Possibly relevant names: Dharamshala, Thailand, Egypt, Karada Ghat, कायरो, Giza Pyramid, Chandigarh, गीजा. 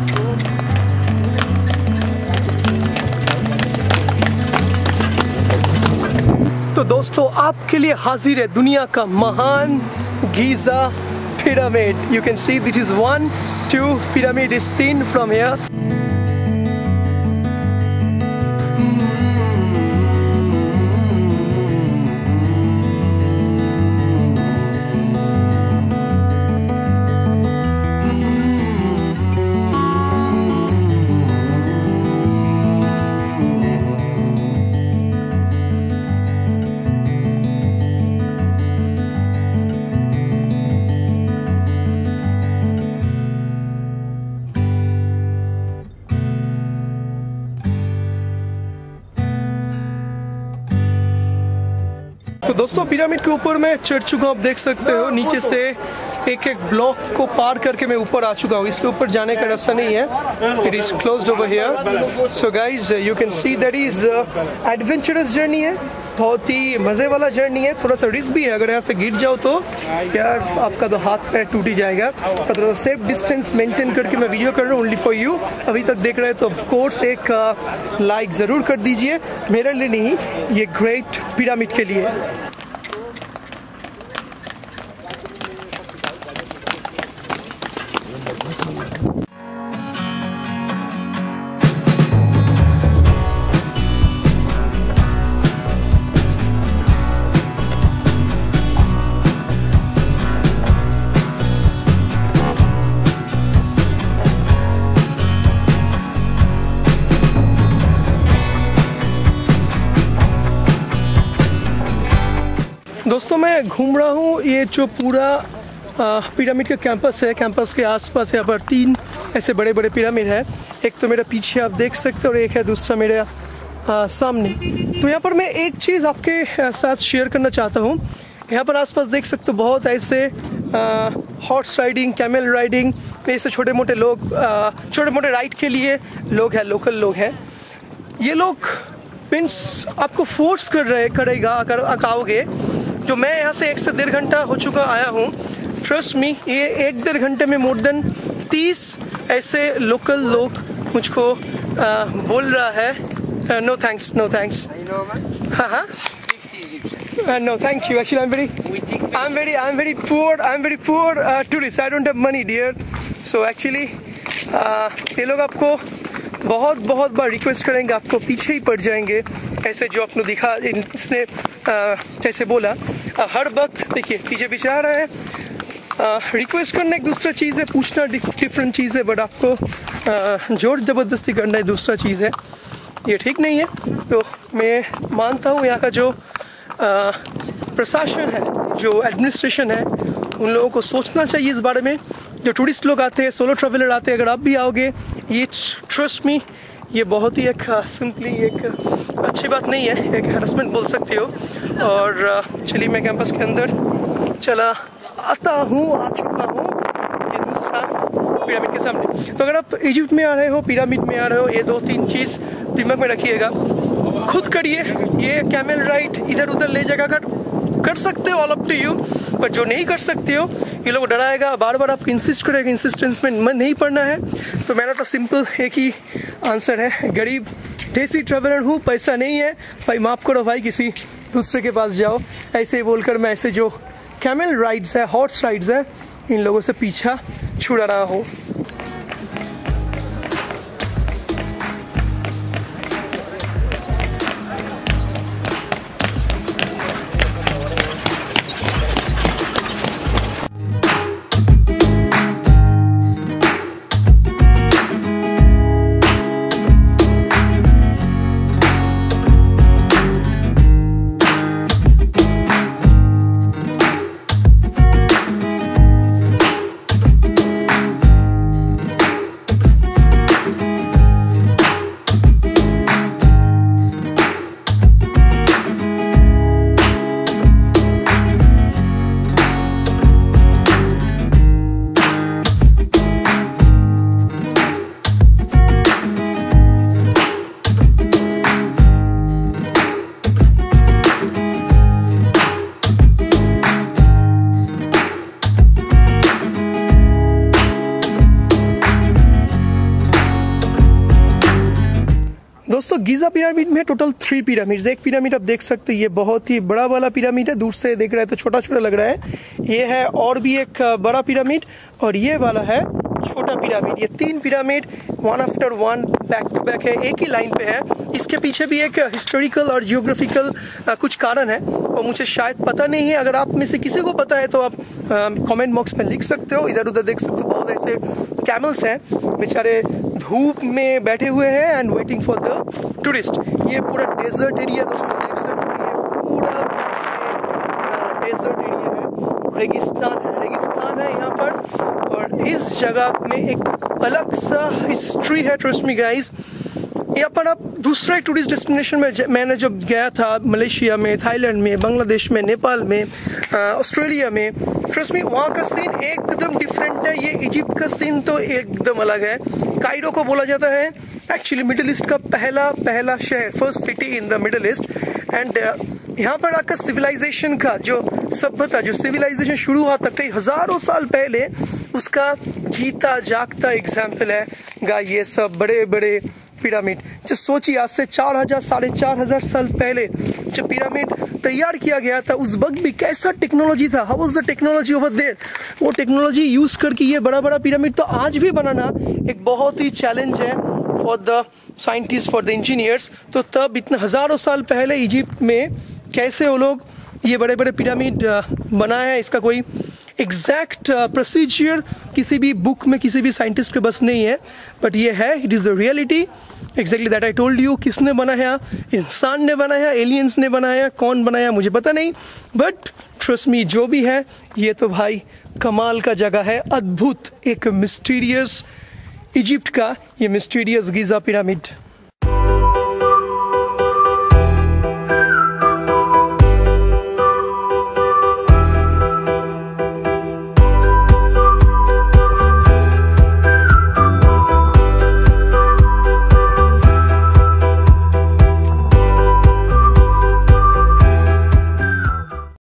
तो दोस्तों आपके लिए हाजिर है दुनिया का महान गीजा pyramid. You can see this is 1, 2 pyramid is seen from here. तो दोस्तों पिरामिड के ऊपर मैं चढ़ चुका हूँ, आप देख सकते हो। नीचे से एक एक ब्लॉक को पार करके मैं ऊपर आ चुका हूँ। इससे ऊपर जाने का रास्ता नहीं है, it is closed over here. So guys you can see that is adventurous journey है, बहुत ही मज़े वाला जर्नी है। थोड़ा सा रिस्क भी है, अगर यहाँ से गिर जाओ तो यार आपका तो हाथ पैर टूट ही जाएगा। पर थोड़ा सेफ डिस्टेंस मेंटेन करके मैं वीडियो कर रहा हूँ ओनली फॉर यू। अभी तक देख रहे हैं तो ऑफकोर्स एक लाइक ज़रूर कर दीजिए, मेरे लिए नहीं, ये ग्रेट पिरामिड के लिए। दोस्तों मैं घूम रहा हूँ, ये जो पूरा पिरामिड का कैंपस है, कैंपस के आसपास यहाँ पर 3 ऐसे बड़े बड़े पिरामिड है। एक तो मेरे पीछे आप देख सकते हो और एक है दूसरा मेरे सामने। तो यहाँ पर मैं एक चीज़ आपके साथ शेयर करना चाहता हूँ। यहाँ पर आसपास देख सकते हो बहुत ऐसे हॉर्स राइडिंग, कैमल राइडिंग, ऐसे छोटे मोटे राइड के लिए लोग हैं, लोकल लोग हैं। ये लोग मीन्स आपको फोर्स करेगा अगर आओगे। जो मैं यहाँ से 1 से 1.5 घंटा हो चुका आया हूँ, ट्रस्ट मी, ये 1-1.5 घंटे में मोर देन 30 ऐसे लोकल लोग मुझको बोल रहा है नो थैंक्स, नो थैंक्स। हाँ, no thank you. Actually I am very poor tourist, I don't have money dear. So actually ये लोग आपको बहुत बार रिक्वेस्ट करेंगे, आपको पीछे ही पड़ जाएंगे। ऐसे जो आपने दिखा, इसने जैसे बोला हर वक्त देखिए पीछे पीछे आ रहा है। रिक्वेस्ट करना एक दूसरा चीज़ है, पूछना डिफरेंट चीज़ है, बट आपको जोर ज़बरदस्ती करना है दूसरा चीज़ है, ये ठीक नहीं है। तो मैं मानता हूँ यहाँ का जो प्रशासन है, जो एडमिनिस्ट्रेशन है, उन लोगों को सोचना चाहिए इस बारे में। जो टूरिस्ट लोग आते हैं, सोलो ट्रैवलर आते हैं, अगर आप भी आओगे, ये ट्रस्ट मी, ये बहुत ही एक सिंपली एक अच्छी बात नहीं है, एक हैरेसमेंट बोल सकते हो। और चलिए मैं कैंपस के अंदर चला आता हूँ, आ चुका हूँ ये दूसरा पिरामिड के सामने। तो अगर आप इजिप्ट में आ रहे हो, पिरामिड में आ रहे हो, ये 2-3 चीज़ दिमाग में रखिएगा, खुद करिए। ये कैमल राइड इधर उधर ले जाएगा, कर सकते हो, ऑल अप टू यू। पर जो नहीं कर सकते हो, ये लोग डराएगा, बार बार आपको इंसिस्ट करेगा, इंसिस्टेंस में मन नहीं पड़ना है। तो मेरा तो सिंपल एक ही आंसर है, गरीब देसी ट्रैवलर हूँ, पैसा नहीं है भाई, माफ़ करो भाई, किसी दूसरे के पास जाओ। ऐसे ही बोलकर मैं ऐसे जो कैमल राइड्स है, हॉर्स राइड्स है, इन लोगों से पीछा छुड़ा रहा हूँ। दोस्तों गीजा पिरामिड में टोटल 3 पिरामिड। एक पिरामिड आप देख सकते हैं, ये बहुत ही बड़ा वाला पिरामिड है, दूर से देख रहे हैं तो छोटा छोटा लग रहा है। ये है और भी एक बड़ा पिरामिड और ये वाला है छोटा पिरामिड। ये 3 pyramid one after one back to back है, एक ही लाइन पे है। इसके पीछे भी एक हिस्टोरिकल और जियोग्राफिकल कुछ कारण है और मुझे शायद पता नहीं है। अगर आप में से किसी को पता है तो आप कमेंट बॉक्स में लिख सकते हो। इधर उधर देख सकते हो बहुत ऐसे कैमल्स हैं बेचारे धूप में बैठे हुए हैं and waiting for the tourist. ये पूरा डेजर्ट एरिया दोस्तों देख सकते हैं, पूरा डेजर्ट एरिया है, रेगिस्तान है यहाँ पर। और इस जगह में एक अलग सा हिस्ट्री है, ट्रस्ट मी गाइस। यहाँ पर आप दूसरे टूरिस्ट डेस्टिनेशन में मैंने जब गया था मलेशिया में, थाईलैंड में, बांग्लादेश में, नेपाल में, ऑस्ट्रेलिया में, ट्रस्ट मी वहाँ का सीन एकदम डिफरेंट है। ये इजिप्ट का सीन तो एकदम अलग है। कायरो को बोला जाता है एक्चुअली मिडिल ईस्ट का पहला शहर, first city in the middle east. And यहाँ पर आकर सिविलाइजेशन का जो सभ्यता, जो सिविलाइजेशन शुरू हुआ था कई हज़ारों साल पहले, उसका जीता जागता एग्जाम्पल है गाइस ये सब बड़े बड़े पिरामिड। जो सोचिए आज से 4,000 साढ़े 4,000 साल पहले जब पिरामिड तैयार किया गया था उस वक्त भी कैसा टेक्नोलॉजी था, how was the technology over there. वो टेक्नोलॉजी यूज करके ये बड़ा पिरामिड तो आज भी बनाना एक बहुत ही चैलेंज है for the scientist, for the engineers. तो तब इतने हज़ारों साल पहले इजिप्ट में कैसे वो लोग ये बड़े बड़े पिरामिड बनाए हैं, इसका कोई एग्जैक्ट प्रोसीजर किसी भी बुक में किसी भी साइंटिस्ट के बस नहीं है। बट ये है, it is the reality exactly that I told you. किसने बनाया? इंसान ने बनाया, एलियंस ने बनाया, कौन बनाया मुझे पता नहीं, बट ट्रस्ट मी जो भी है ये तो भाई कमाल का जगह है, अद्भुत। एक मिस्टीरियस इजिप्ट का ये मिस्टीरियस गीज़ा पिरामिड।